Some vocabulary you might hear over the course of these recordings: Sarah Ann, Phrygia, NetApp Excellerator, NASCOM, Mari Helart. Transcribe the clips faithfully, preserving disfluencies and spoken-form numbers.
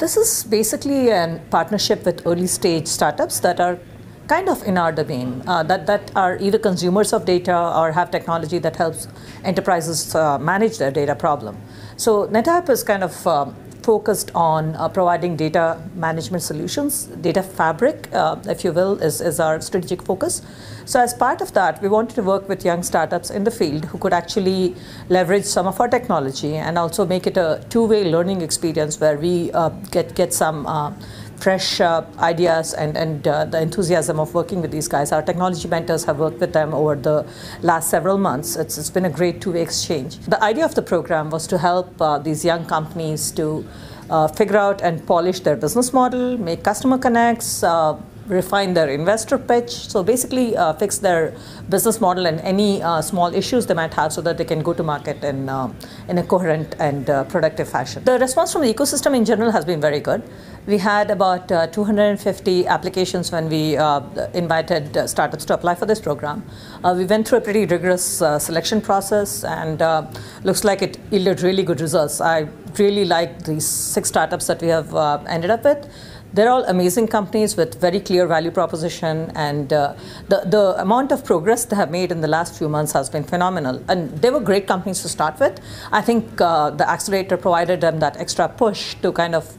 This is basically a partnership with early stage startups that are kind of in our domain, uh, that, that are either consumers of data or have technology that helps enterprises uh, manage their data problem. So NetApp is kind of um, focused on uh, providing data management solutions. Data fabric, uh, if you will, is, is our strategic focus. So as part of that, we wanted to work with young startups in the field who could actually leverage some of our technology and also make it a two-way learning experience where we uh, get, get some uh, fresh uh, ideas and, and uh, the enthusiasm of working with these guys. Our technology mentors have worked with them over the last several months. It's, it's been a great two-way exchange. The idea of the program was to help uh, these young companies to uh, figure out and polish their business model, make customer connects, uh, refine their investor pitch, so basically uh, fix their business model and any uh, small issues they might have so that they can go to market in, uh, in a coherent and uh, productive fashion. The response from the ecosystem in general has been very good. We had about uh, two hundred fifty applications when we uh, invited uh, startups to apply for this program. Uh, we went through a pretty rigorous uh, selection process and uh, looks like it yielded really good results. I really like these six startups that we have uh, ended up with. They're all amazing companies with very clear value proposition, and uh, the, the amount of progress they have made in the last few months has been phenomenal. And they were great companies to start with. I think uh, the accelerator provided them that extra push to kind of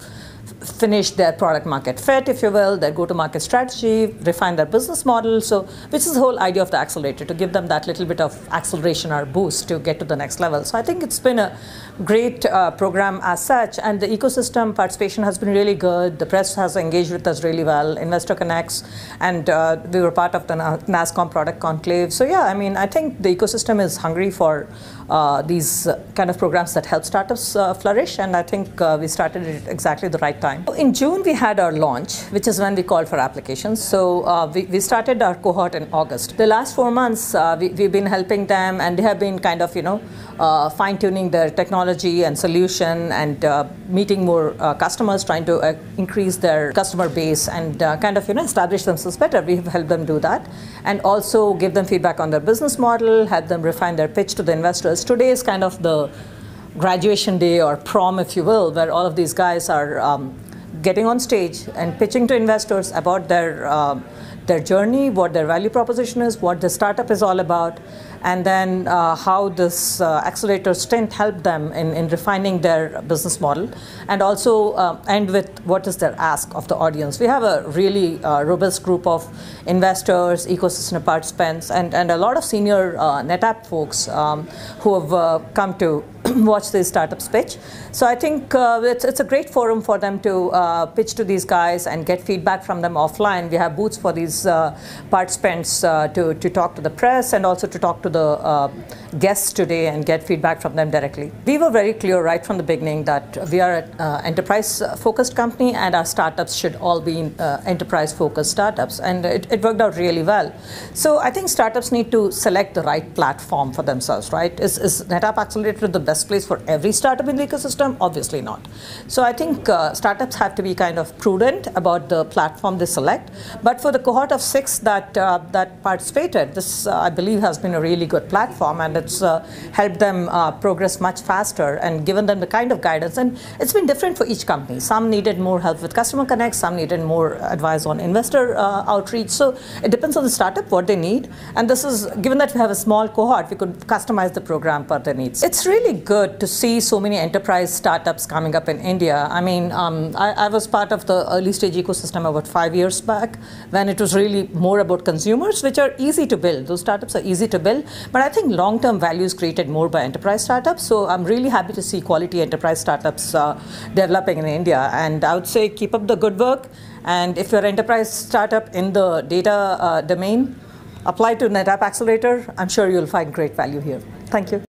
finish their product market fit, if you will, their go-to-market strategy, refine their business model, so which is the whole idea of the accelerator, to give them that little bit of acceleration or boost to get to the next level. So I think it's been a great uh, program as such, and the ecosystem participation has been really good. The press has engaged with us really well, Investor Connects, and uh, we were part of the NASCOM product conclave. So yeah, I mean, I think the ecosystem is hungry for uh, these kind of programs that help startups uh, flourish, and I think uh, we started it at exactly the right time. In June, we had our launch, which is when we called for applications. So uh, we, we started our cohort in August. The last four months, uh, we, we've been helping them, and they have been kind of, you know, uh, fine-tuning their technology and solution, and uh, meeting more uh, customers, trying to uh, increase their customer base, and uh, kind of, you know, establish themselves better. We have helped them do that, and also give them feedback on their business model, help them refine their pitch to the investors. Today is kind of the graduation day, or prom, if you will, where all of these guys are um, getting on stage and pitching to investors about their uh, their journey, what their value proposition is, what the startup is all about, and then uh, how this uh, accelerator stint helped them in, in refining their business model, and also uh, end with what is their ask of the audience. We have a really uh, robust group of investors, ecosystem participants, and, and a lot of senior uh, NetApp folks um, who have uh, come to watch these startups pitch. So I think uh, it's, it's a great forum for them to uh, pitch to these guys and get feedback from them offline. We have booths for these uh, participants uh, to, to talk to the press and also to talk to the uh, guests today and get feedback from them directly. We were very clear right from the beginning that we are an uh, enterprise-focused company, and our startups should all be uh, enterprise-focused startups, and it, it worked out really well. So I think startups need to select the right platform for themselves, right? Is, is NetApp Accelerator the best place for every startup in the ecosystem? Obviously not. So I think uh, startups have to be kind of prudent about the platform they select. But for the cohort of six that uh, that participated, this uh, I believe has been a really good platform, and it's uh, helped them uh, progress much faster and given them the kind of guidance. And it's been different for each company. Some needed more help with customer connects, some needed more advice on investor uh, outreach. So it depends on the startup what they need. And this is given that we have a small cohort, we could customize the program per their needs. It's really good to see so many enterprise startups coming up in India. I mean, um, I, I was part of the early stage ecosystem about five years back when it was really more about consumers, which are easy to build. Those startups are easy to build, but I think long-term value is created more by enterprise startups. So I'm really happy to see quality enterprise startups uh, developing in India. And I would say keep up the good work. And if you're an enterprise startup in the data uh, domain, apply to NetApp Accelerator. I'm sure you'll find great value here. Thank you.